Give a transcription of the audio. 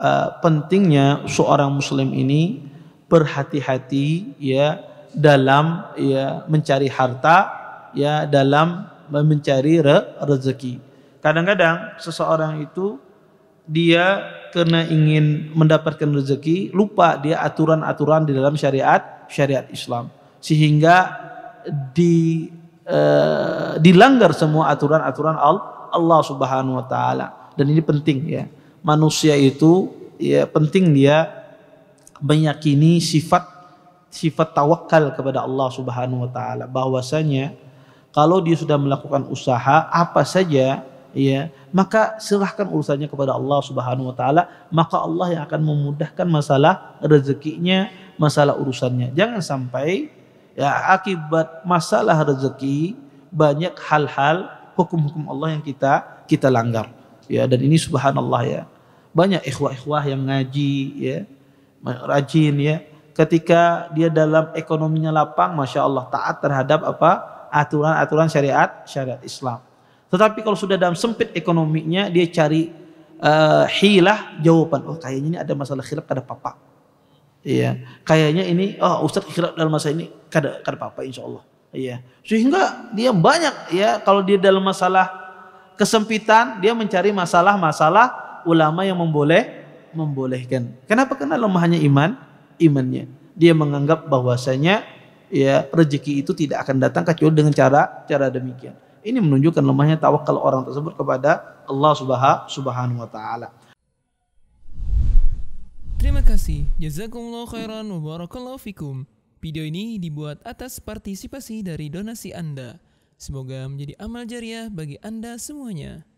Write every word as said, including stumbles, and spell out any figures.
uh, pentingnya seorang muslim ini berhati-hati ya dalam ya mencari harta, ya dalam mencari re rezeki. Kadang-kadang seseorang itu dia karena ingin mendapatkan rezeki lupa dia aturan-aturan di dalam syariat syariat Islam, sehingga di eh, dilanggar semua aturan-aturan Allah Subhanahu Wa Taala. Dan ini penting ya, manusia itu ya penting dia meyakini sifat sifat tawakal kepada Allah Subhanahu Wa Taala, bahwasanya kalau dia sudah melakukan usaha apa saja ya, maka serahkan urusannya kepada Allah Subhanahu Wa Taala, maka Allah yang akan memudahkan masalah rezekinya, masalah urusannya. Jangan sampai ya akibat masalah rezeki banyak hal-hal hukum-hukum Allah yang kita kita langgar ya. Dan ini subhanallah ya, banyak ikhwah-ikhwah yang ngaji ya rajin ya, ketika dia dalam ekonominya lapang, masya Allah, taat terhadap apa aturan-aturan syariat syariat Islam. Tetapi kalau sudah dalam sempit ekonominya, dia cari uh, hilah jawaban. Oh kayaknya ini ada masalah khilaf kada papa. Iya, kayaknya ini oh ustaz khilaf dalam masalah ini kada kada papa insya Allah. Iya, sehingga dia banyak ya, kalau dia dalam masalah kesempitan dia mencari masalah-masalah ulama yang memboleh membolehkan. Kenapa? Karena lemahnya iman. imannya. Dia menganggap bahwasanya ya rezeki itu tidak akan datang kecuali dengan cara cara demikian. Ini menunjukkan lemahnya tawakal orang tersebut kepada Allah Subhanahu Wa Taala. Terima kasih. Jazakumullah khairan wa barakallahufikum. Video ini dibuat atas partisipasi dari donasi Anda. Semoga menjadi amal jariah bagi Anda semuanya.